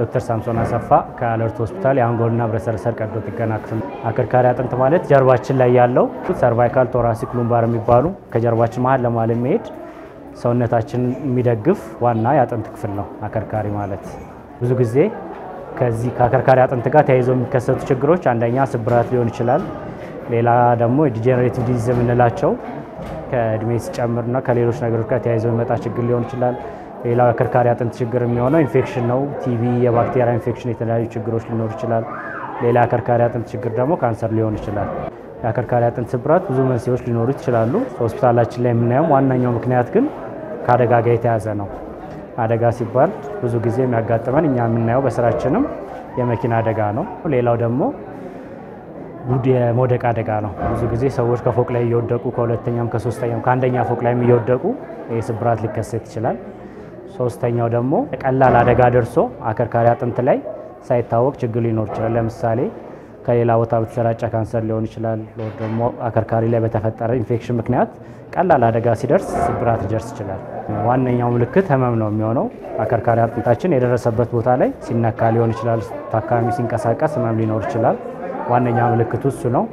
ዶክተር ሳምሶን አሰፋ ከአለርት ሆስፒታል የአንጎልና ብረሰረሰር ቀዶ ጥገና ክፍል አከርካሪ አጥንት ማለት ጀርባችን ላይ ያለው ሰርቫይካል ቶራሲክ ሉምባር የሚባሉ ከጀርባችን መሃል ለማለ የሚሄድ ሰውነታችን የሚደግፍ ዋና ያጥንት ክፍል ነው አከርካሪ ማለት። ብዙ ጊዜ ከዚህ ከአከርካሪ አጥንት ጋር ተያይዘው የሚከሰቱ ችግሮች አንደኛ ስብራት ሊሆን ይችላል። ሌላ ደግሞ ዲጀነሬቲቭ ዲዚዝ የምንላቸው ከእድሜ ሲጨምርና ከሌሎች ነገሮች ጋር ተያይዘው የሚመጣ ችግር ሊሆን ይችላል። ሌላ አከርካሪ አጥንት ችግር የሚሆነው ኢንፌክሽን ነው። ቲቪ የባክቴሪያ ኢንፌክሽን የተለያዩ ችግሮች ሊኖር ይችላል። ሌላ አከርካሪ አጥንት ችግር ደግሞ ካንሰር ሊሆን ይችላል። አከርካሪ አጥንት ስብራት ብዙ መንስኤዎች ሊኖሩ ይችላሉ። ሆስፒታላችን ላይ የምናየው ዋናኛው ምክንያት ግን ከአደጋ ጋር የተያያዘ ነው። አደጋ ሲባል ብዙ ጊዜ የሚያጋጥመን እኛ የምናየው በስራችንም የመኪና አደጋ ነው። ሌላው ደግሞ የሞደቅ አደጋ ነው። ብዙ ጊዜ ሰዎች ከፎቅ ላይ ይወደቁ ከሁለተኛም ከሶስተኛም ከአንደኛ ፎቅ ላይ ይወደቁ የስብራት ሊከሰት ይችላል። ሶስተኛው ደግሞ ቀላል አደጋ ደርሶ አከርካሪ አጥንት ላይ ሳይታወቅ ችግር ሊኖር ይችላል። ለምሳሌ ከሌላ ቦታ በተሰራጨ ካንሰር ሊሆን ይችላል። ወይ ደግሞ አከርካሪ ላይ በተፈጠረ ኢንፌክሽን ምክንያት ቀላል አደጋ ሲደርስ ስብራት ሊደርስ ይችላል። ዋነኛው ምልክት ህመም ነው የሚሆነው። አከርካሪ አጥንታችን የደረሰበት ቦታ ላይ ሲነካ ሊሆን ይችላል። ታካሚ ሲንቀሳቀስ ህመም ሊኖር ይችላል። ዋነኛው ምልክቱ እሱ ነው።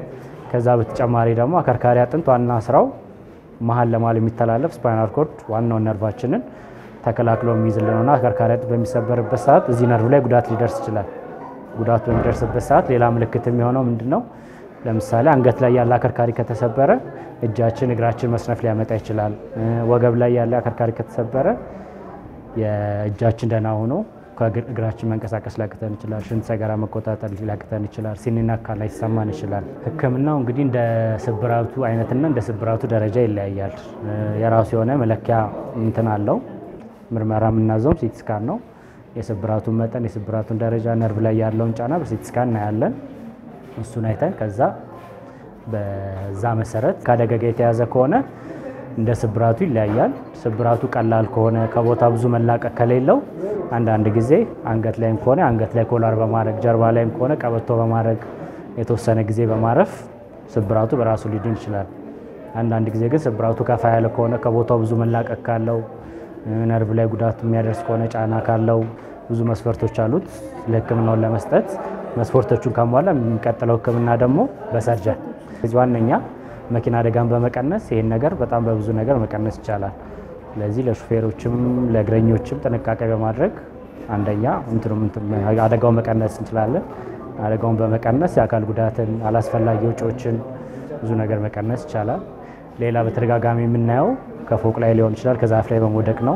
ከዛ በተጨማሪ ደግሞ አከርካሪ አጥንት ዋና ስራው መሃል ለማል የሚተላለፍ ስፓይናል ኮርድ ዋናው ነርቫችንን ተከላክሎ የሚይዝልንና አከርካሪ አጥንት በሚሰበርበት ሰዓት እዚህ ነርቭ ላይ ጉዳት ሊደርስ ይችላል። ጉዳት በሚደርስበት ሰዓት ሌላ ምልክት የሚሆነው ምንድነው? ለምሳሌ አንገት ላይ ያለ አከርካሪ ከተሰበረ እጃችን እግራችን መስነፍ ሊያመጣ ይችላል። ወገብ ላይ ያለ አከርካሪ ከተሰበረ የእጃችን ደህና ሆኖ ከእግራችን መንቀሳቀስ ሊያቅተን ይችላል። ሽንት ሰገራ መቆጣጠር ሊያቅተን ይችላል። ሲነካ ላይ ይሰማን ይችላል። ህክምናው እንግዲህ እንደ ስብራቱ አይነትና እንደ ስብራቱ ደረጃ ይለያያል። የራሱ የሆነ መለኪያ እንትን አለው። ምርመራ የምናዘውም ሲቲ ስካን ነው። የስብራቱን መጠን የስብራቱን ደረጃ ነርቭ ላይ ያለውን ጫና በሲቲ ስካን እናያለን። እሱን አይተን ከዛ በዛ መሰረት ካደጋ ጋር የተያያዘ ከሆነ እንደ ስብራቱ ይለያያል። ስብራቱ ቀላል ከሆነ ከቦታ ብዙ መላቀቅ ከሌለው አንድ ጊዜ አንገት ላይም ከሆነ አንገት ላይ ኮላር በማድረግ ጀርባ ላይም ከሆነ ቀበቶ በማድረግ የተወሰነ ጊዜ በማረፍ ስብራቱ በራሱ ሊድን ይችላል። አንድ ጊዜ ግን ስብራቱ ከፋ ያለ ከሆነ ከቦታው ብዙ መላቀቅ ካለው ነርቭ ላይ ጉዳት የሚያደርስ ከሆነ ጫና ካለው ብዙ መስፈርቶች አሉት ለህክምናውን ለመስጠት። መስፈርቶቹን ካሟላ የሚቀጥለው ህክምና ደግሞ በሰርጀሪ ዋነኛ መኪና አደጋን በመቀነስ ይሄን ነገር በጣም በብዙ ነገር መቀነስ ይቻላል። ስለዚህ ለሹፌሮችም ለእግረኞችም ጥንቃቄ በማድረግ አንደኛ አደጋው መቀነስ እንችላለን። አደጋውን በመቀነስ የአካል ጉዳትን አላስፈላጊ ወጪዎችን ብዙ ነገር መቀነስ ይቻላል። ሌላ በተደጋጋሚ የምናየው ከፎቅ ላይ ሊሆን ይችላል ከዛፍ ላይ በመውደቅ ነው።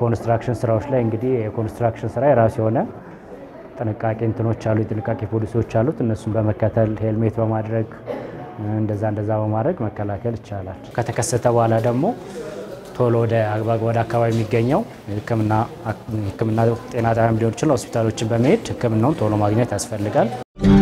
ኮንስትራክሽን ስራዎች ላይ እንግዲህ የኮንስትራክሽን ስራ የራሱ የሆነ ጥንቃቄ እንትኖች አሉ። የጥንቃቄ ፖሊሲዎች አሉት። እነሱን በመከተል ሄልሜት በማድረግ እንደዛ በማድረግ መከላከል ይቻላል። ከተከሰተ በኋላ ደግሞ ቶሎ ወደ አግባብ ወደ አካባቢ የሚገኘው ህክምና ጤና ጣቢያ ሊሆን ይችላል ሆስፒታሎችን በመሄድ ህክምናውን ቶሎ ማግኘት ያስፈልጋል።